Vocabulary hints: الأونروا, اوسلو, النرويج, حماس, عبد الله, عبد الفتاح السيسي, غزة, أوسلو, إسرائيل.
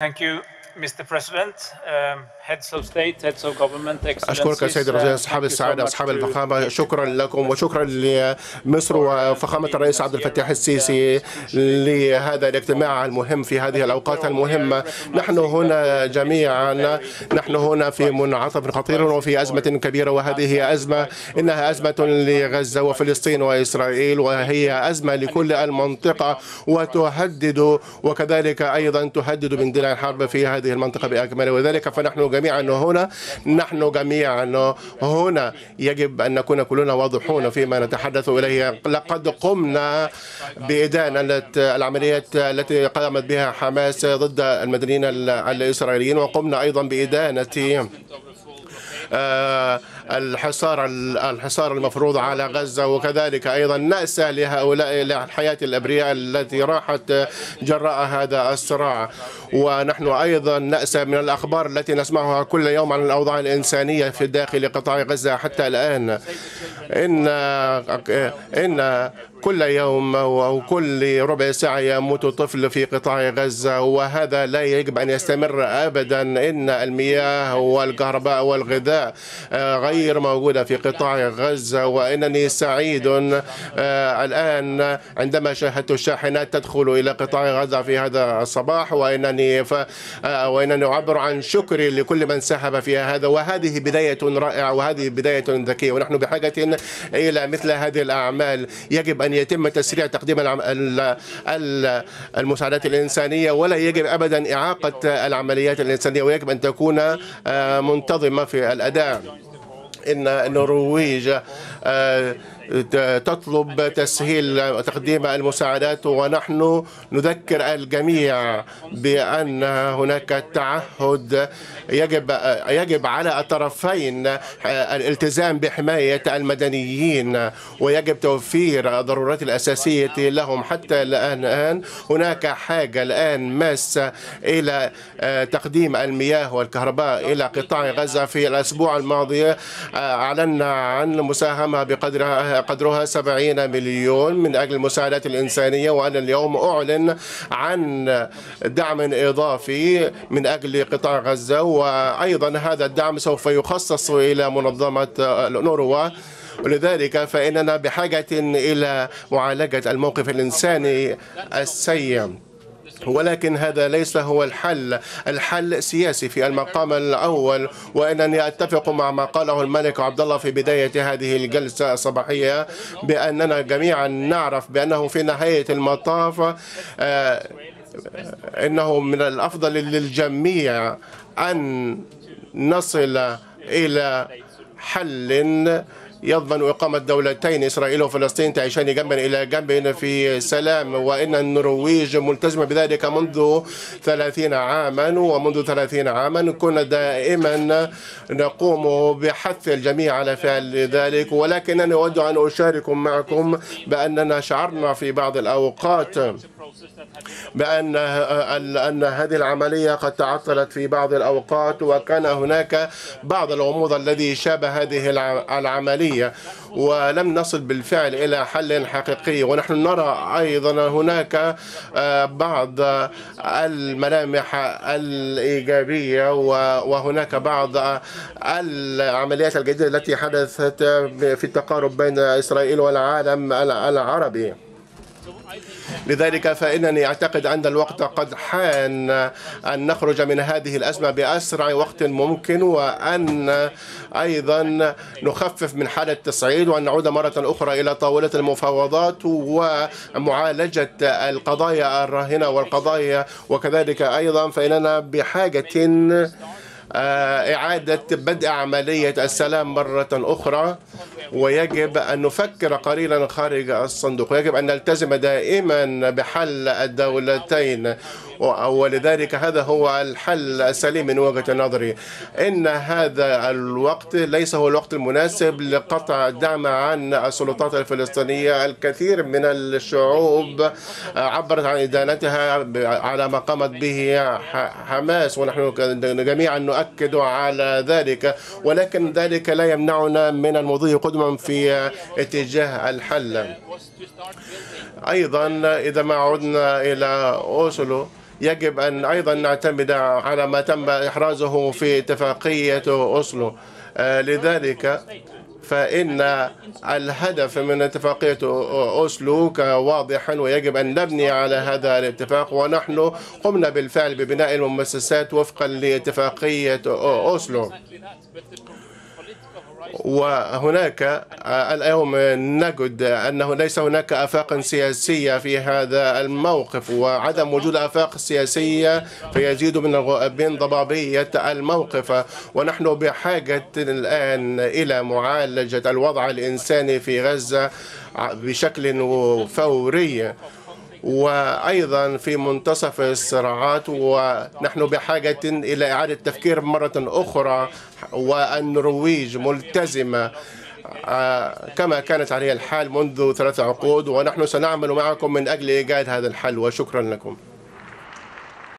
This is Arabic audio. Thank you, Mr. President, heads of state, heads of government, excellencies. أشكرك السيد الرئيس أصحاب السعادة أصحاب الفخامة. شكرا لكم وشكرا لمصر وفخامة الرئيس عبد الفتاح السيسي لهذا الاجتماع المهم في هذه الأوقات المهمة. نحن هنا جميعا، نحن هنا في منعطف خطير وفي أزمة كبيرة، وهذه أزمة إنها أزمة لغزة وفلسطين وإسرائيل، وهي أزمة لكل المنطقة وتهدد وكذلك أيضا تهدد من دلع الحرب في هذه المنطقة بأكملها. وذلك فنحن جميعا هنا، نحن جميعا هنا يجب أن نكون كلنا واضحون فيما نتحدث إليه. لقد قمنا بإدانة العمليات التي قامت بها حماس ضد المدنيين الإسرائيليين، وقمنا أيضا بإدانة الحصار المفروض على غزة، وكذلك أيضا نأسى لهؤلاء الحياة الأبرياء التي راحت جراء هذا الصراع. ونحن أيضا نأسى من الأخبار التي نسمعها كل يوم عن الأوضاع الإنسانية في داخل قطاع غزة حتى الآن. إن كل يوم وكل ربع ساعة يموت طفل في قطاع غزة، وهذا لا يجب أن يستمر أبدا. إن المياه والكهرباء والغذاء غير موجودة في قطاع غزة، وإنني سعيد الآن عندما شاهدت الشاحنات تدخل إلى قطاع غزة في هذا الصباح، وإنني أعبر عن شكري لكل من ساهم في هذا. وهذه بداية رائعة وهذه بداية ذكية، ونحن بحاجة إلى مثل هذه الأعمال. يجب أن يتم تسريع تقديم المساعدات الإنسانية، ولا يجب أبدا إعاقة العمليات الإنسانية، ويجب أن تكون منتظمة في الأداء. إن النرويج تطلب تسهيل تقديم المساعدات، ونحن نذكر الجميع بأن هناك تعهد يجب على الطرفين الالتزام بحماية المدنيين، ويجب توفير الضرورات الأساسية لهم. حتى الآن هناك حاجة الآن ماسة إلى تقديم المياه والكهرباء إلى قطاع غزة. في الأسبوع الماضي أعلنا عن مساهمة قدرها 70 مليون من أجل المساعدات الإنسانية، وأنا اليوم أعلن عن دعم إضافي من أجل قطاع غزة، وأيضا هذا الدعم سوف يخصص إلى منظمة الأونروا. ولذلك فإننا بحاجة إلى معالجة الموقف الإنساني السيء، ولكن هذا ليس هو الحل. الحل سياسي في المقام الأول، وإنني أتفق مع ما قاله الملك عبد الله في بداية هذه الجلسة الصباحية بأننا جميعا نعرف بأنه في نهاية المطاف إنه من الأفضل للجميع أن نصل إلى حل يضمن إقامة دولتين إسرائيل وفلسطين تعيشان جنبا إلى جنب في سلام. وإن النرويج ملتزمة بذلك منذ 30 عاما، ومنذ 30 عاما كنا دائما نقوم بحث الجميع على فعل ذلك. ولكنني أود أن أشارك معكم بأننا شعرنا في بعض الأوقات بأن هذه العملية قد تعطلت في بعض الأوقات، وكان هناك بعض الغموض الذي شابه هذه العملية، ولم نصل بالفعل إلى حل حقيقي. ونحن نرى أيضا هناك بعض الملامح الإيجابية، وهناك بعض العمليات الجديدة التي حدثت في التقارب بين إسرائيل والعالم العربي. لذلك فإنني أعتقد أن الوقت قد حان أن نخرج من هذه الأزمة بأسرع وقت ممكن، وأن أيضا نخفف من حالة التصعيد، وأن نعود مرة أخرى إلى طاولة المفاوضات ومعالجة القضايا الراهنة والقضايا. وكذلك أيضا فإننا بحاجة إعادة بدء عملية السلام مرة أخرى، ويجب أن نفكر قليلا خارج الصندوق، ويجب أن نلتزم دائما بحل الدولتين، ولذلك هذا هو الحل السليم من وجهة نظري. إن هذا الوقت ليس هو الوقت المناسب لقطع الدعم عن السلطات الفلسطينية. الكثير من الشعوب عبرت عن إدانتها على ما قامت به حماس، ونحن جميعا نؤكد على ذلك، ولكن ذلك لا يمنعنا من المضي قدما في اتجاه الحل. أيضا إذا ما عدنا إلى اوسلو يجب أن أيضا نعتمد على ما تم إحرازه في اتفاقية أوسلو. لذلك فإن الهدف من اتفاقية أوسلو واضحا، ويجب أن نبني على هذا الاتفاق، ونحن قمنا بالفعل ببناء المؤسسات وفقا لاتفاقية أوسلو. وهناك اليوم نجد أنه ليس هناك آفاق سياسية في هذا الموقف، وعدم وجود آفاق سياسية فيزيد من ضبابية الموقف، ونحن بحاجة الآن إلى معالجة الوضع الإنساني في غزة بشكل فوري، وأيضا في منتصف الصراعات، ونحن بحاجة إلى إعادة تفكير مرة أخرى. والنرويج ملتزمة كما كانت عليها الحال منذ 3 عقود، ونحن سنعمل معكم من أجل إيجاد هذا الحل، وشكرا لكم.